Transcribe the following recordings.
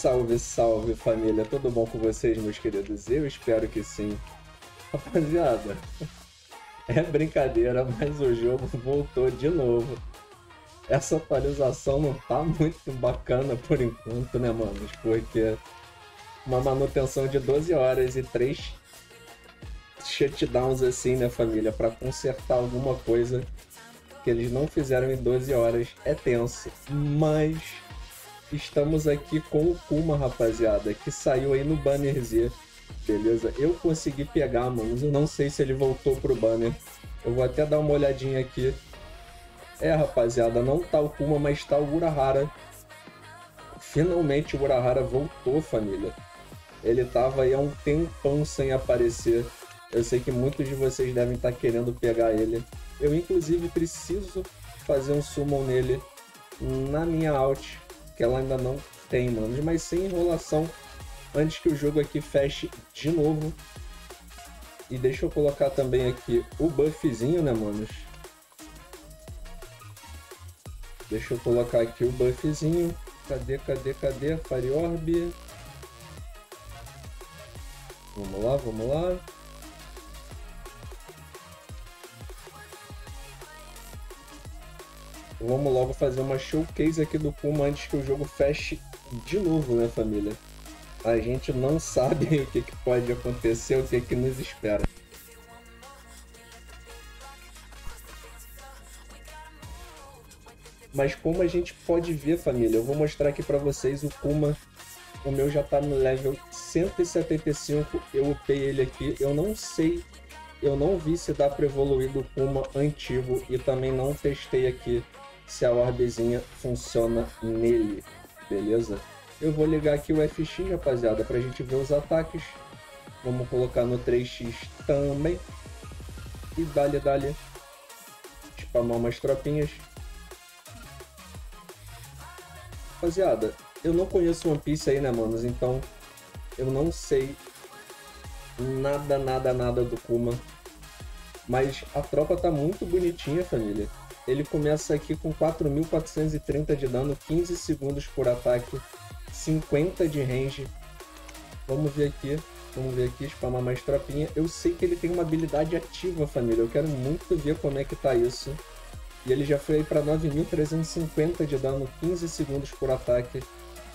Salve, salve, família. Tudo bom com vocês, meus queridos? Eu espero que sim. Rapaziada, é brincadeira, mas o jogo voltou de novo. Essa atualização não tá muito bacana por enquanto, né, manos? Porque uma manutenção de 12 horas e 3 shutdowns assim, né, família? Pra consertar alguma coisa que eles não fizeram em 12 horas é tenso. Mas estamos aqui com o Kuma, rapaziada, que saiu aí no bannerzinho, beleza? Eu consegui pegar, mano, eu não sei se ele voltou pro banner. Eu vou até dar uma olhadinha aqui. É, rapaziada, não tá o Kuma, mas tá o Urahara. Finalmente o Urahara voltou, família. Ele tava aí há um tempão sem aparecer. Eu sei que muitos de vocês devem estar querendo pegar ele. Eu, inclusive, preciso fazer um summon nele na minha alt, que ela ainda não tem, manos, mas sem enrolação, antes que o jogo aqui feche de novo. E deixa eu colocar também aqui o buffzinho, né, manos? Deixa eu colocar aqui o buffzinho. Cadê? Fire Orb. Vamos lá. Vamos logo fazer uma showcase aqui do Kuma antes que o jogo feche de novo, né, família? A gente não sabe o que pode acontecer, o que nos espera. Mas como a gente pode ver, família, eu vou mostrar aqui pra vocês o Kuma. O meu já tá no level 175, eu upei ele aqui, eu não sei, eu não vi se dá pra evoluir do Kuma antigo e também não testei aqui se a orbezinha funciona nele, beleza? Eu vou ligar aqui o FX, rapaziada, pra gente ver os ataques. Vamos colocar no 3x também. E dá-lhe. Spamar umas tropinhas. Rapaziada, eu não conheço One Piece aí, né, manos? Então, eu não sei nada do Kuma. Mas a tropa tá muito bonitinha, família. Ele começa aqui com 4.430 de dano, 15 segundos por ataque, 50 de range. Vamos ver aqui, spamar mais tropinha. Eu sei que ele tem uma habilidade ativa, família. Eu quero muito ver como é que tá isso. E ele já foi aí pra 9.350 de dano, 15 segundos por ataque,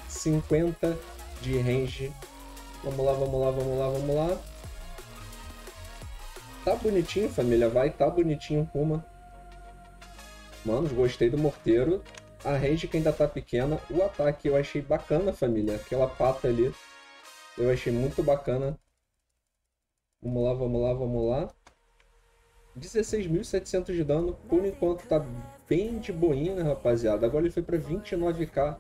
50 de range. Vamos lá. Tá bonitinho, família. Tá bonitinho o Kuma. Mano, gostei do morteiro. A range que ainda tá pequena. O ataque eu achei bacana, família. Aquela pata ali eu achei muito bacana. Vamos lá. 16.700 de dano. Por enquanto tá bem de boinha, né, rapaziada? Agora ele foi pra 29k.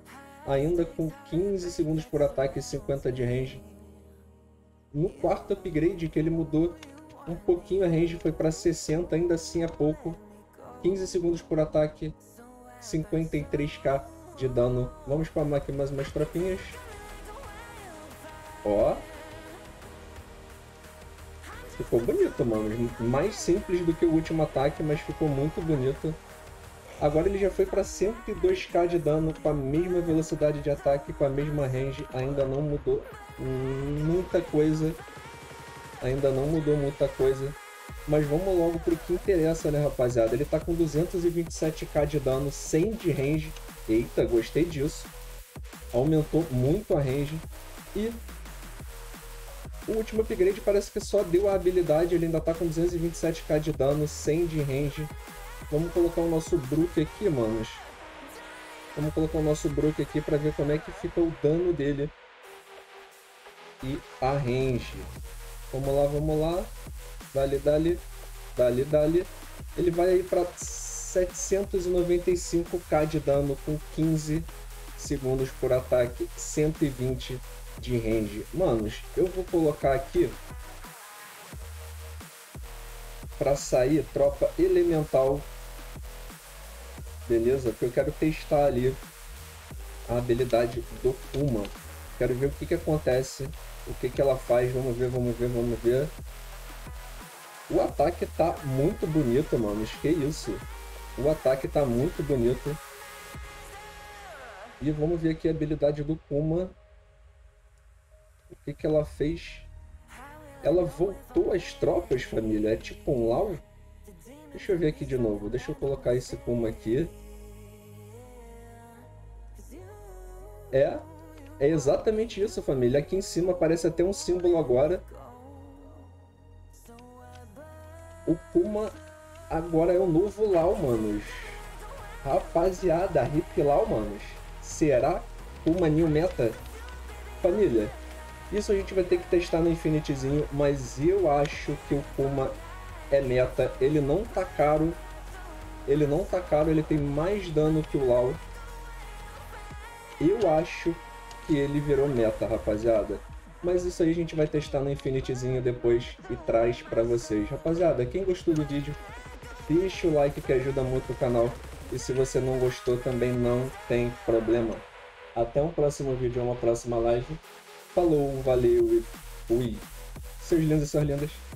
Ainda com 15 segundos por ataque e 50 de range. No quarto upgrade que ele mudou um pouquinho a range, foi pra 60. Ainda assim é pouco. 15 segundos por ataque, 53k de dano. Vamos spamar aqui mais umas tropinhas. Ó. Ficou bonito, mano. Mais simples do que o último ataque, mas ficou muito bonito. Agora ele já foi para 102k de dano, com a mesma velocidade de ataque, com a mesma range. Ainda não mudou muita coisa. Mas vamos logo pro que interessa, né, rapaziada? Ele tá com 227k de dano, 100 de range. Eita, gostei disso. Aumentou muito a range. E o último upgrade parece que só deu a habilidade. Ele ainda tá com 227k de dano, 100 de range. Vamos colocar o nosso Brook aqui, manos. Pra ver como é que fica o dano dele. E a range. Vamos lá. Dali. Ele vai aí para 795k de dano com 15 segundos por ataque, 120 de range. Manos, eu vou colocar aqui para sair tropa elemental, beleza? Porque eu quero testar ali a habilidade do Kuma. Quero ver o que acontece, o que ela faz. Vamos ver. O ataque tá muito bonito, mano. Que isso? O ataque tá muito bonito. E vamos ver aqui a habilidade do Kuma. O que que ela fez? Ela voltou às tropas, família. É tipo um lauro. Deixa eu ver aqui de novo. Deixa eu colocar esse Kuma aqui. É exatamente isso, família. Aqui em cima aparece até um símbolo agora. O Kuma agora é o novo Lau, manos. Rapaziada, hip Lau, manos. Será Kuma New Meta? Família, isso a gente vai ter que testar no Infinityzinho, mas eu acho que o Kuma é meta. Ele não tá caro. Ele não tá caro, ele tem mais dano que o Lau. Eu acho que ele virou meta, rapaziada. Mas isso aí a gente vai testar no Infinityzinho depois e traz pra vocês. Rapaziada, quem gostou do vídeo, deixa o like que ajuda muito o canal. E se você não gostou também não tem problema. Até um próximo vídeo, uma próxima live. Falou, valeu e fui. Seus lindos e suas lindas.